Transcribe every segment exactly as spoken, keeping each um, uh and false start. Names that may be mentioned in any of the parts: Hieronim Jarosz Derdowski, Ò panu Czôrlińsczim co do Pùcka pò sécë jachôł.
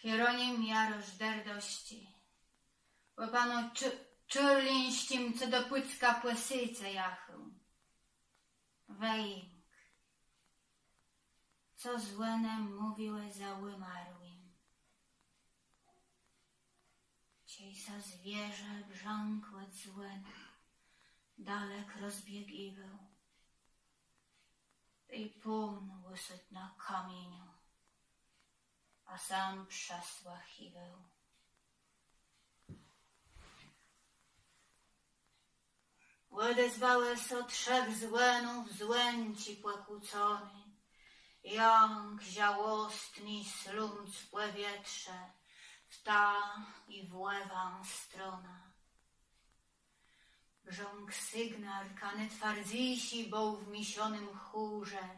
Hieronim Jarosz Derdowski. Ò panu Czôrlińsczim co do Pùcka pò sécë jachôł. Weing. Co złenem mówiłeś za umarłym. Ciejsa zwierzę brząkłe złen, dalek rozbiegiwał. I pum łysyt na kamieniu, a sam przesłachiwał. Odezwałeś o trzech złenów złęci płakłócony, jęk żałostny slumc w powietrze, w ta i w lewą stronę. Brząk sygnał, kany twardzisi, bo w misionym chórze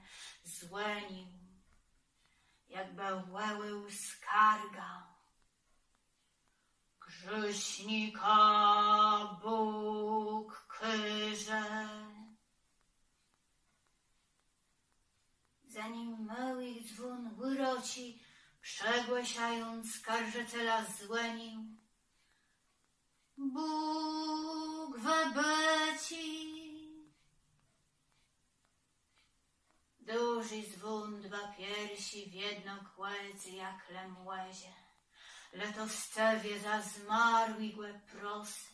złenił, jakby łełył skarga. Grzesznika Bóg kryże. Zanim mały dzwon wyroci, przegłaszając skarżyciela złenił. Bóg webeci. Duży dzwon dwa piersi w jedno kłecy jak lem łezie, leto scewie za zmarłigłe prosy.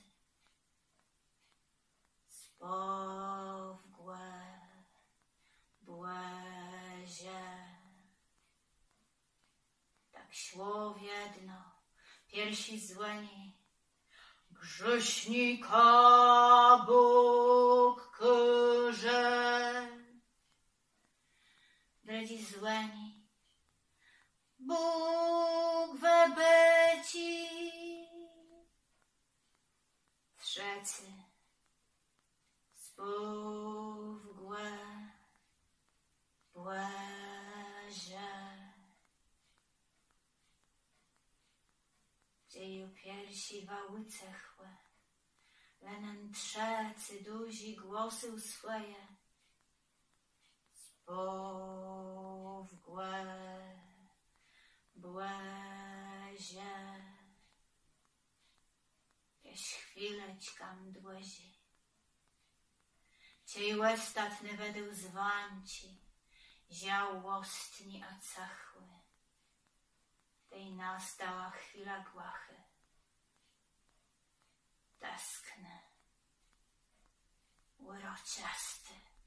Spowgłe błezie. Tak szło w jedno, piersi złeni. Grzesznika Bóg kryże. Drodzy złeni, Bóg webeci. Trzeci spowgłe błezie. Dzieju piersi wałyce chłe, lenen trzeci duzi głosy usłyje. Spowgłe błezie. Jaś chwileczka mdłezi. Ciej łestatny wedył zwanci, ział łostni a cachły. Tej nastała chwila głachy. Teskny, uroczasty.